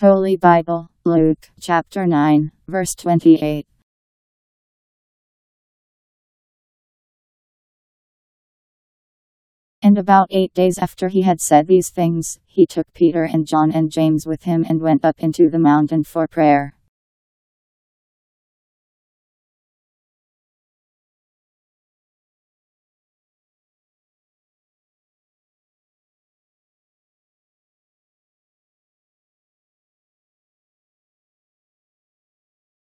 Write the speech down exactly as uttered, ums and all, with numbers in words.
Holy Bible, Luke, chapter nine, verse twenty-eight. And about eight days after he had said these things, he took Peter and John and James with him and went up into the mountain for prayer.